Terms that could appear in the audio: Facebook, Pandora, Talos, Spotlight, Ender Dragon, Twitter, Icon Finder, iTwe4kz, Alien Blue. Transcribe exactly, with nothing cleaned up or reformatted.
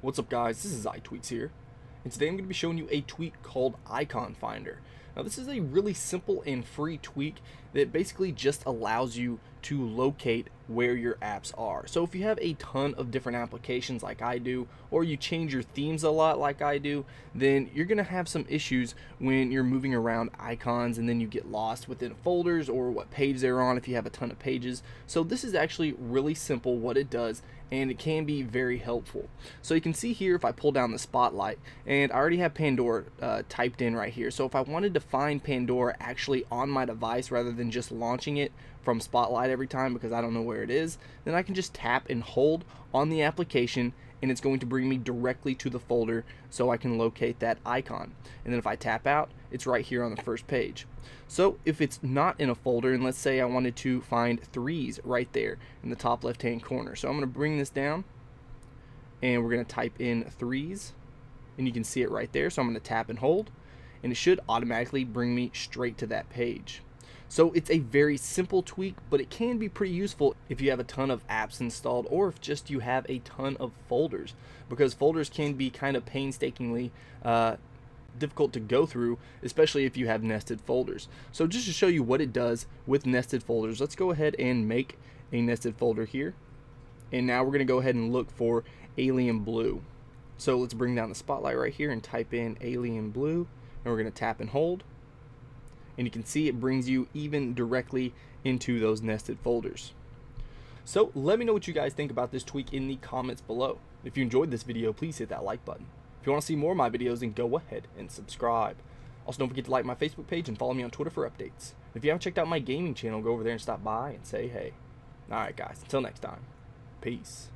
What's up, guys? This is iTwe four k z here, and today I'm going to be showing you a tweak called Icon Finder. Now, this is a really simple and free tweak that basically just allows you to locate where your apps are. So if you have a ton of different applications like I do, or you change your themes a lot like I do, then you're going to have some issues when you're moving around icons and then you get lost within folders or what page they're on if you have a ton of pages. So this is actually really simple what it does, and it can be very helpful. So you can see here, if I pull down the Spotlight, and I already have Pandora uh, typed in right here. So if I wanted to find Pandora actually on my device rather than just launching it from Spotlight every time because I don't know where it is, then I can just tap and hold on the application and it's going to bring me directly to the folder so I can locate that icon. And then if I tap out, it's right here on the first page. So if it's not in a folder, and let's say I wanted to find threes right there in the top left hand corner, so I'm going to bring this down and we're going to type in threes, and you can see it right there. So I'm going to tap and hold, and it should automatically bring me straight to that page. So it's a very simple tweak, but it can be pretty useful if you have a ton of apps installed, or if just you have a ton of folders, because folders can be kind of painstakingly uh, difficult to go through, especially if you have nested folders. So just to show you what it does with nested folders, let's go ahead and make a nested folder here. And now we're going to go ahead and look for Alien Blue. So let's bring down the Spotlight right here and type in Alien Blue, and we're going to tap and hold. And you can see it brings you even directly into those nested folders. So let me know what you guys think about this tweak in the comments below. If you enjoyed this video, please hit that like button. If you want to see more of my videos, then go ahead and subscribe. Also, don't forget to like my Facebook page and follow me on Twitter for updates. If you haven't checked out my gaming channel, go over there and stop by and say hey. Alright guys, until next time, peace.